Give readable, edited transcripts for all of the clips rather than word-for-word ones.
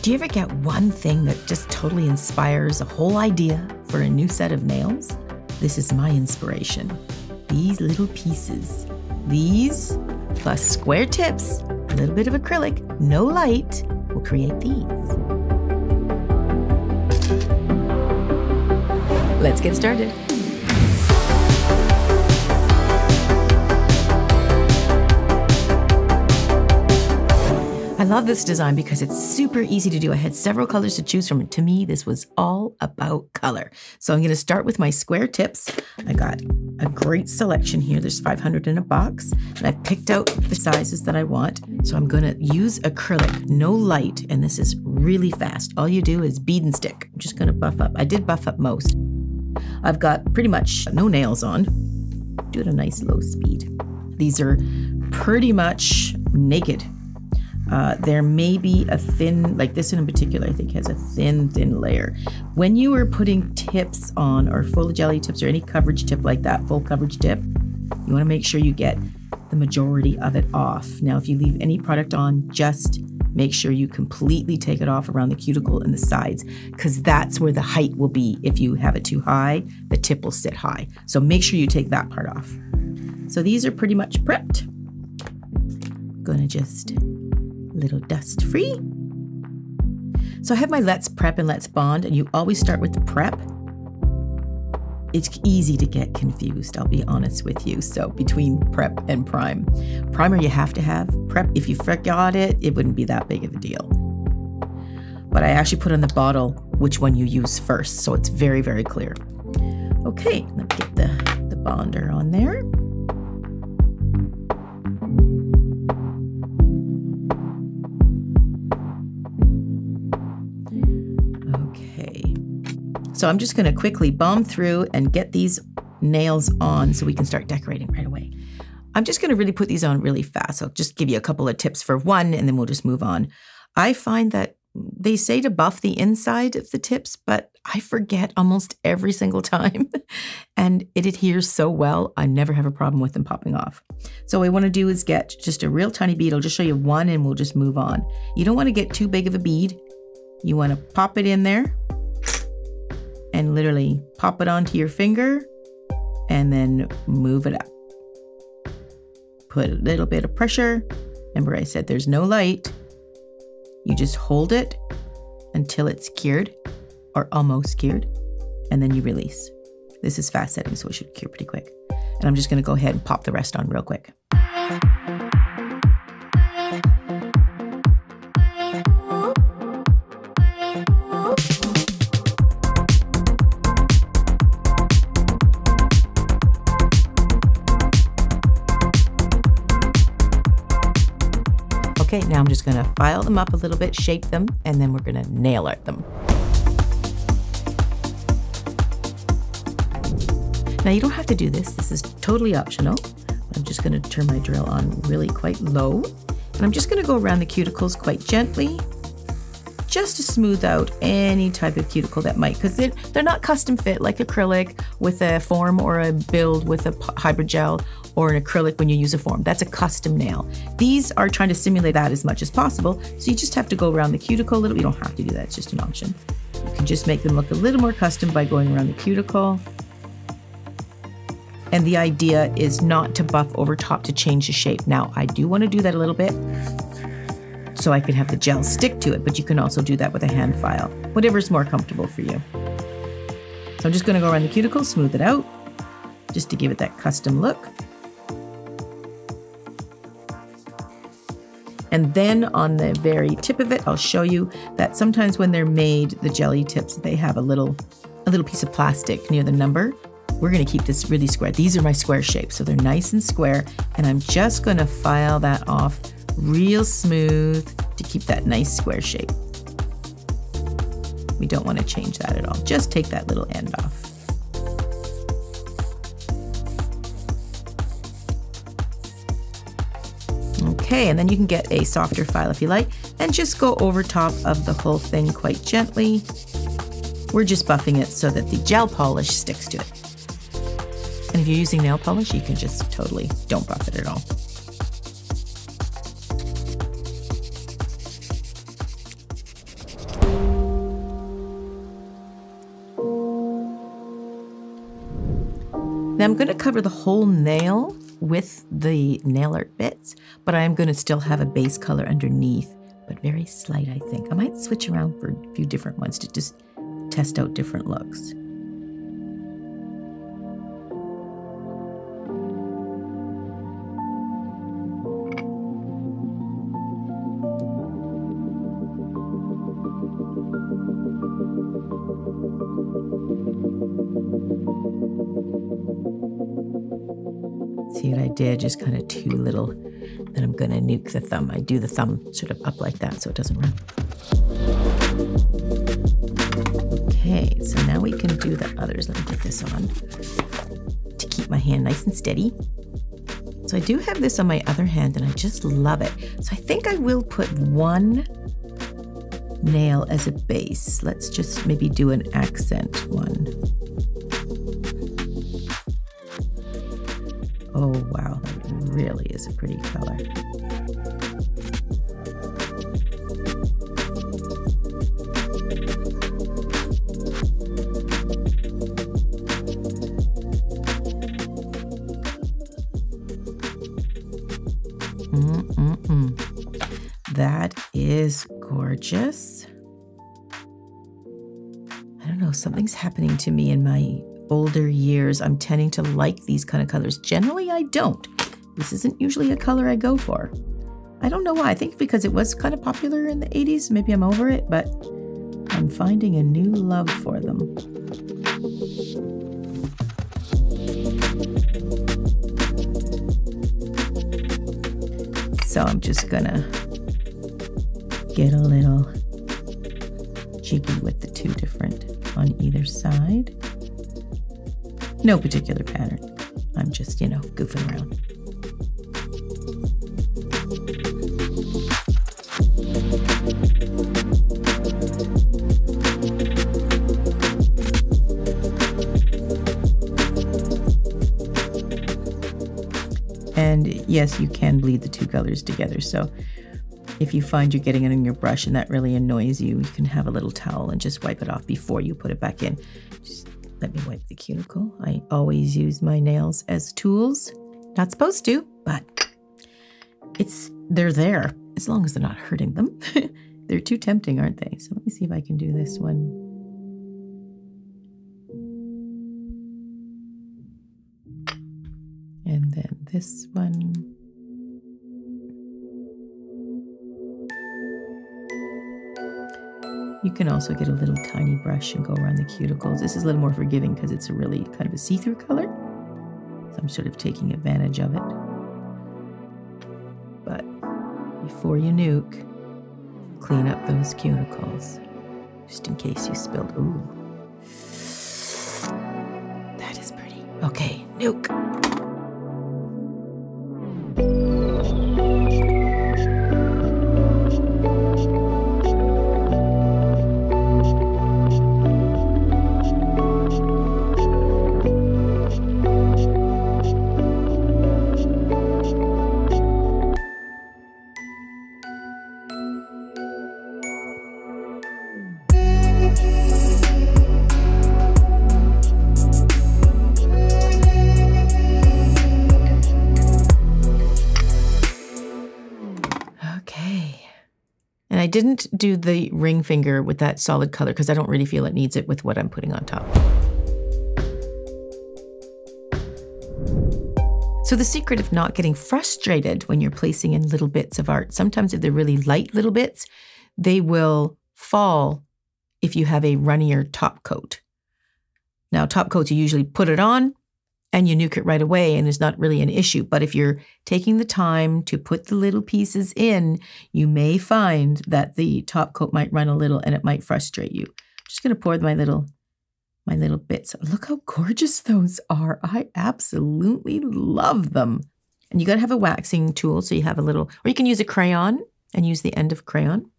Do you ever get one thing that just totally inspires a whole idea for a new set of nails? This is my inspiration. These little pieces. These plus square tips, a little bit of acrylic, no light, will create these. Let's get started. I love this design because it's super easy to do. I had several colors to choose from. To me, this was all about color. So I'm going to start with my square tips. I got a great selection here. There's 500 in a box, and I picked out the sizes that I want. So I'm going to use acrylic, no light, and this is really fast. All you do is bead and stick. I'm just going to buff up. I did buff up most. I've got pretty much no nails on. Do it a nice low speed. These are pretty much naked. There may be a thin, like this one in particular, I think has a thin layer. When you are putting tips on, or full jelly tips, or any coverage tip like that, full coverage tip, you want to make sure you get the majority of it off. Now, if you leave any product on, just make sure you completely take it off around the cuticle and the sides, because that's where the height will be. If you have it too high, the tip will sit high. So make sure you take that part off. So these are pretty much prepped. Gonna just little dust free. So I have my Let's Prep and Let's Bond, and you always start with the prep. It's easy to get confused, I'll be honest with you. So between prep and prime. Primer you have to have. Prep, if you forgot it, it wouldn't be that big of a deal. But I actually put on the bottle which one you use first, so it's very, very clear. Okay, let's get the bonder on there. So I'm just gonna quickly bomb through and get these nails on so we can start decorating right away. I'm just gonna really put these on really fast. I'll just give you a couple of tips for one, and then we'll just move on. I find that they say to buff the inside of the tips, but I forget almost every single time. And it adheres so well, I never have a problem with them popping off. So what I wanna do is get just a real tiny bead. I'll just show you one and we'll just move on. You don't wanna get too big of a bead. You wanna pop it in there, and literally pop it onto your finger and then move it up. Put a little bit of pressure. Remember I said there's no light. You just hold it until it's cured or almost cured, and then you release. This is fast setting, so it should cure pretty quick. And I'm just gonna go ahead and pop the rest on real quick. Okay, now I'm just gonna file them up a little bit, shape them, and then we're gonna nail art them. Now you don't have to do this. This is totally optional. I'm just gonna turn my drill on really quite low. And I'm just gonna go around the cuticles quite gently, just to smooth out any type of cuticle that might, because they're not custom fit like acrylic with a form or a build with a hydrogel or an acrylic when you use a form. That's a custom nail. These are trying to simulate that as much as possible. So you just have to go around the cuticle a little. You don't have to do that, it's just an option. You can just make them look a little more custom by going around the cuticle. And the idea is not to buff over top to change the shape. Now, I do wanna do that a little bit, so I can have the gel stick to it, but you can also do that with a hand file, whatever's more comfortable for you. So I'm just gonna go around the cuticle, smooth it out, just to give it that custom look. And then on the very tip of it, I'll show you that sometimes when they're made, the jelly tips, they have a little piece of plastic near the number. We're gonna keep this really square. These are my square shapes, so they're nice and square, and I'm just gonna file that off real smooth to keep that nice square shape. We don't want to change that at all. Just take that little end off. Okay, and then you can get a softer file if you like, and just go over top of the whole thing quite gently. We're just buffing it so that the gel polish sticks to it. And if you're using nail polish, you can just totally don't buff it at all. Now I'm going to cover the whole nail with the nail art bits, but I'm going to still have a base color underneath, but very slight, I think. I might switch around for a few different ones to just test out different looks. See what I did? Just kind of too little. Then I'm gonna nuke the thumb. I do the thumb sort of up like that so it doesn't run. Okay, so now we can do the others. Let me put this on to keep my hand nice and steady. So I do have this on my other hand and I just love it. So I think I will put one nail as a base. Let's just maybe do an accent one. Oh wow, that really is a pretty color. That is gorgeous. I don't know, something's happening to me in my older years. I'm tending to like these kind of colors. Generally, I don't. This isn't usually a color I go for. I don't know why. I think because it was kind of popular in the 80s. Maybe I'm over it, but I'm finding a new love for them. So I'm just gonna get a little cheeky with the two different on either side. No particular pattern. I'm just, you know, goofing around. And yes, you can bleed the two colors together. So if you find you're getting it in your brush and that really annoys you, you can have a little towel and just wipe it off before you put it back in. Just let me wipe the cuticle. I always use my nails as tools. Not supposed to, but they're there. As long as they're not hurting them. They're too tempting, aren't they? So let me see if I can do this one. And then this one. You can also get a little tiny brush and go around the cuticles. This is a little more forgiving because it's a really kind of a see-through color. So I'm sort of taking advantage of it. But before you nuke, clean up those cuticles, just in case you spilled. Ooh. That is pretty. Okay, nuke. And I didn't do the ring finger with that solid color because I don't really feel it needs it with what I'm putting on top. So the secret of not getting frustrated when you're placing in little bits of art, sometimes if they're really light little bits, they will fall if you have a runnier top coat. Now top coats, you usually put it on and you nuke it right away and it's not really an issue. But if you're taking the time to put the little pieces in, you may find that the top coat might run a little and it might frustrate you. I'm just gonna pour my little bits. Look how gorgeous those are. I absolutely love them. And you gotta have a waxing tool so you have a little, or you can use a crayon and use the end of crayon.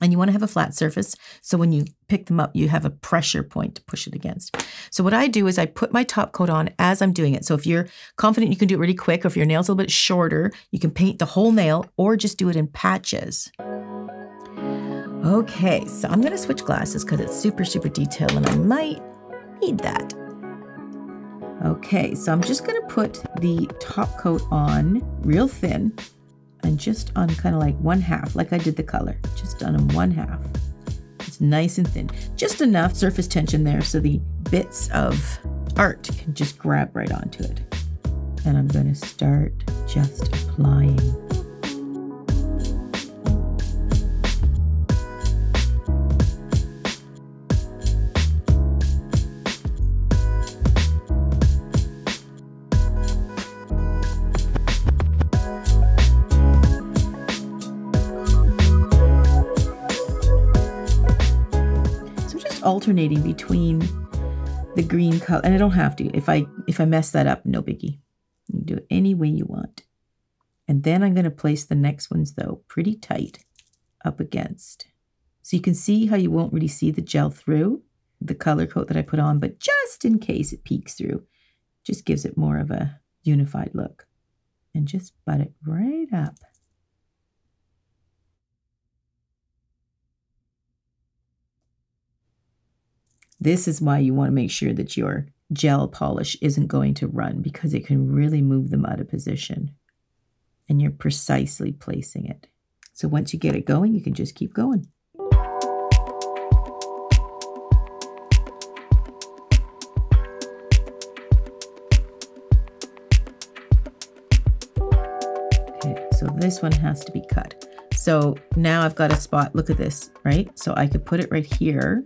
And you want to have a flat surface, so when you pick them up, you have a pressure point to push it against. So what I do is I put my top coat on as I'm doing it. So if you're confident you can do it really quick, or if your nail's a little bit shorter, you can paint the whole nail or just do it in patches. Okay, so I'm going to switch glasses because it's super, super detailed and I might need that. Okay, so I'm just gonna put the top coat on real thin and just on kind of like one half, like I did the color, just on one half. It's nice and thin, just enough surface tension there so the bits of art can just grab right onto it. And I'm gonna start just applying. Alternating between the green color, and I don't have to. If I mess that up, no biggie. You can do it any way you want. And then I'm going to place the next ones, though, pretty tight up against. So you can see how you won't really see the gel through the color coat that I put on, but just in case it peeks through, just gives it more of a unified look. And just butt it right up. This is why you want to make sure that your gel polish isn't going to run, because it can really move them out of position and you're precisely placing it. So once you get it going, you can just keep going. Okay, so this one has to be cut. So now I've got a spot, look at this, right? So I could put it right here,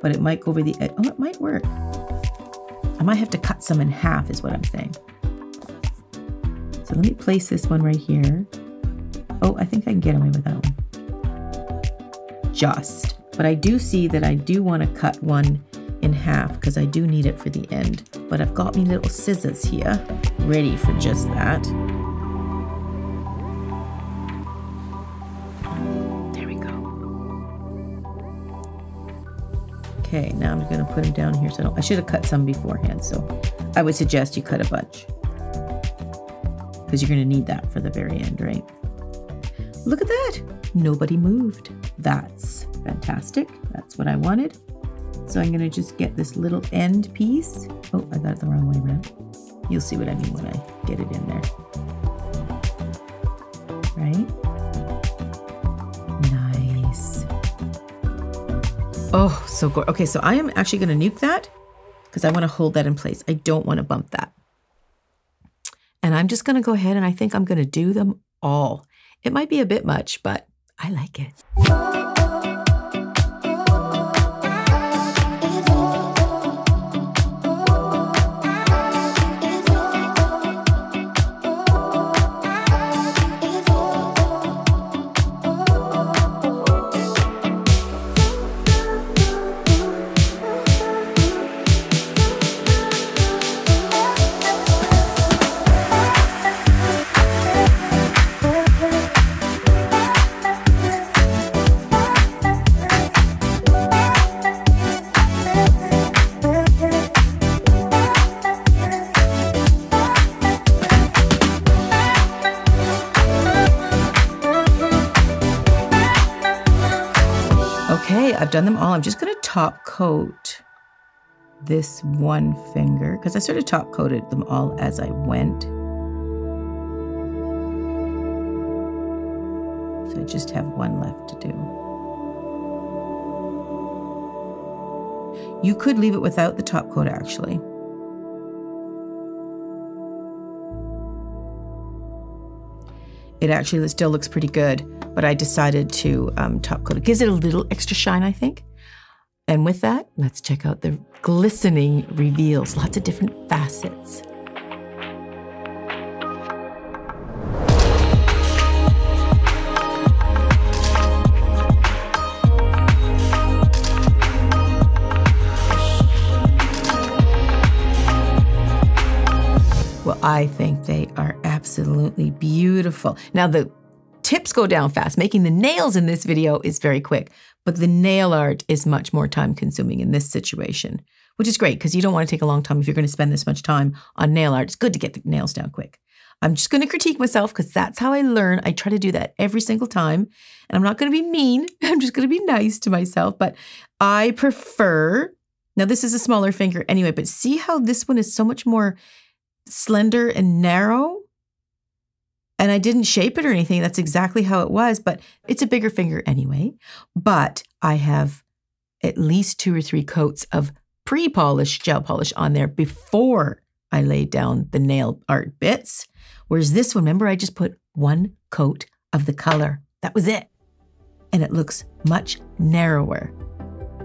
but it might go over the edge. Oh, it might work. I might have to cut some in half is what I'm saying. So let me place this one right here. Oh, I think I can get away with that one. Just. But I do see that I do want to cut one in half because I do need it for the end. But I've got me little scissors here ready for just that. Okay, now I'm going to put them down here. So I should have cut some beforehand. So I would suggest you cut a bunch because you're going to need that for the very end, right? Look at that. Nobody moved. That's fantastic. That's what I wanted. So I'm going to just get this little end piece. Oh, I got it the wrong way around. You'll see what I mean when I get it in there. Right? Nice. Oh, so gorgeous. Okay, so I am actually going to nuke that because I want to hold that in place. I don't want to bump that. And I'm just going to go ahead and I think I'm going to do them all. It might be a bit much, but I like it. I've done them all. I'm just going to top coat this one finger because I sort of top coated them all as I went. So I just have one left to do. You could leave it without the top coat actually. It actually still looks pretty good, but I decided to top coat it. Gives it a little extra shine, I think. And with that, let's check out the glistening reveals. Lots of different facets. Well, I think they are absolutely beautiful. Now the tips go down fast. Making the nails in this video is very quick, but the nail art is much more time consuming in this situation, which is great because you don't want to take a long time if you're going to spend this much time on nail art. It's good to get the nails down quick. I'm just going to critique myself because that's how I learn. I try to do that every single time and I'm not going to be mean. I'm just going to be nice to myself, but I prefer Now this is a smaller finger anyway, but see how this one is so much more slender and narrow? And I didn't shape it or anything. That's exactly how it was, but it's a bigger finger anyway. But I have at least 2 or 3 coats of pre-polish, gel polish on there before I laid down the nail art bits. Whereas this one, remember, I just put 1 coat of the color. That was it. And it looks much narrower.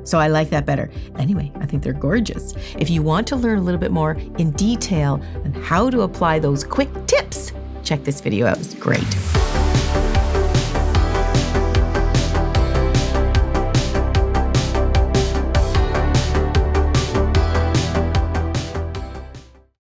So I like that better. Anyway, I think they're gorgeous. If you want to learn a little bit more in detail on how to apply those quick tips, check this video out. It's great.